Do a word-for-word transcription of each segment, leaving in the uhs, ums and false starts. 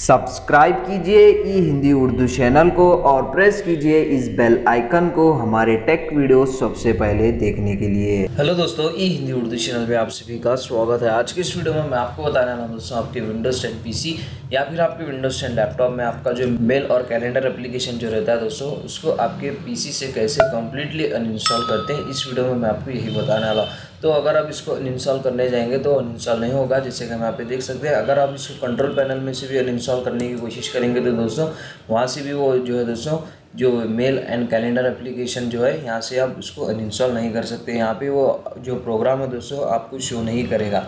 Subscribe कीजिए ई Hindi Urdu channel को और प्रेस कीजिए इस बेल आइकन को हमारे टेक वीडियो सबसे पहले देखने के लिए। हेलो दोस्तों, ई हिंदी उर्दू चैनल में आप सभी का स्वागत है। आज के इस वीडियो में मैं आपको बताने वाला हूँ दोस्तों, आपके विंडोज़ टेन पीसी या फिर आपके विंडोज़ टेन लैपटॉप में आपका जो मेल और कैलेंडर एप्लीकेशन जो रहता है दोस्तों, उसको आपके पीसी से कैसे कम्प्लीटली अनइंस्टॉल करते हैं, इस वीडियो में मैं आपको यही बताने वाला हूँ। तो अगर आप इसको अनइंस्टॉल करने जाएंगे तो अनइंस्टॉल नहीं होगा, जैसे कि हम यहाँ पे देख सकते हैं। अगर आप इसको कंट्रोल पैनल में से भी अनइंस्टॉल करने की कोशिश करेंगे तो दोस्तों वहाँ से भी वो जो है दोस्तों जो मेल एंड कैलेंडर एप्लीकेशन जो है, यहाँ से आप उसको अनइंस्टॉल नहीं कर सकते। यहाँ पे वो जो प्रोग्राम है दोस्तों आपको शो नहीं करेगा,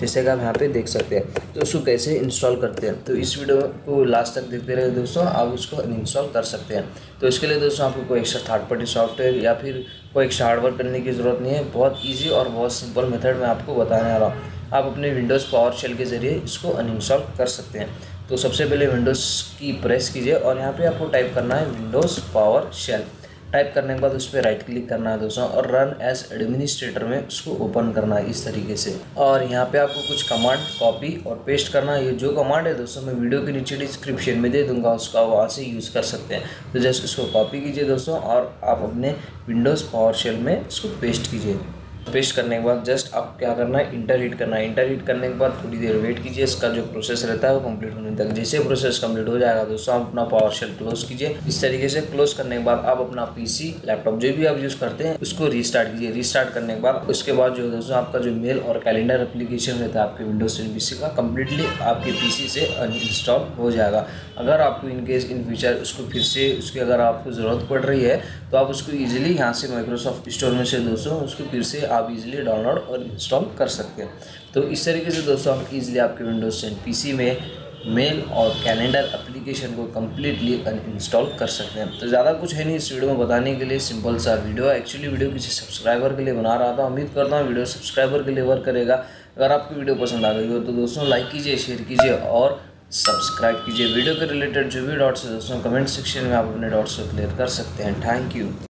जैसे कि आप यहाँ पे देख सकते हैं। तो उसको कैसे इंस्टॉल करते हैं, तो इस वीडियो को लास्ट तक देखते रहे दोस्तों, आप उसको अनइंस्टॉल कर सकते हैं। तो इसके लिए दोस्तों आपको कोई एक्स्ट्रा थर्ड पार्टी सॉफ्टवेयर या फिर कोई एक्स्ट्रा हार्डवेयर करने की ज़रूरत नहीं है। बहुत ईजी और बहुत सिंपल मेथड मैं आपको बताने वाला हूँ। आप अपने विंडोज़ पावर शेल के ज़रिए इसको अनइंस्टॉल कर सकते हैं। तो सबसे पहले विंडोज़ की प्रेस कीजिए और यहाँ पे आपको टाइप करना है विंडोज़ पावर शेल। टाइप करने के बाद उस पर राइट क्लिक करना है दोस्तों और रन एज एडमिनिस्ट्रेटर में उसको ओपन करना है इस तरीके से। और यहाँ पे आपको कुछ कमांड कॉपी और पेस्ट करना है। ये जो कमांड है दोस्तों मैं वीडियो के नीचे डिस्क्रिप्शन में दे दूंगा, उसका वहाँ से यूज़ कर सकते हैं। तो जस्ट इसको कॉपी कीजिए दोस्तों और आप अपने विंडोज़ पावर शेल में इसको पेस्ट कीजिए। पेस्ट करने के बाद जस्ट आप क्या करना है, इंटर हिट करना है। इंटर हिट करने के बाद थोड़ी देर वेट कीजिए, इसका जो प्रोसेस रहता है वो कंप्लीट होने तक। जैसे प्रोसेस कंप्लीट हो जाएगा दोस्तों आप अपना पावर शेल क्लोज कीजिए। इस तरीके से क्लोज करने के बाद आप अपना पीसी लैपटॉप जो भी आप यूज़ करते हैं उसको रीस्टार्ट कीजिए। रीस्टार्ट करने के बाद उसके बाद जो है दोस्तों आपका जो मेल और कैलेंडर एप्लीकेशन रहता है आपके विंडोज टेन पीसी का, कम्प्लीटली आपके पीसी से अनइंस्टॉल हो जाएगा। अगर आपको इनकेस इन फ्यूचर उसको फिर से उसकी अगर आपको ज़रूरत पड़ रही है तो आप उसको ईजिली यहाँ से माइक्रोसॉफ्ट स्टोर में से दोस्तों उसको फिर से आप इजीली डाउनलोड और इंस्टॉल कर सकते हैं। तो इस तरीके से दोस्तों आप इजीली आपके विंडोज़ टेन पीसी में मेल और कैलेंडर एप्लीकेशन को कम्प्लीटली अनइंस्टॉल कर सकते हैं। तो ज़्यादा कुछ है नहीं इस वीडियो में बताने के लिए, सिंपल सा वीडियो है। एक्चुअली वीडियो किसी सब्सक्राइबर के लिए बना रहा था, उम्मीद करता हूँ वीडियो सब्सक्राइबर के लिए वर्क करेगा। अगर आपकी वीडियो पसंद आ गई हो तो दोस्तों लाइक कीजिए, शेयर कीजिए और सब्सक्राइब कीजिए। वीडियो के रिलेटेड जो भी डाउट्स है दोस्तों कमेंट सेक्शन में आप अपने डाउट्स को क्लियर कर सकते हैं। Thank you.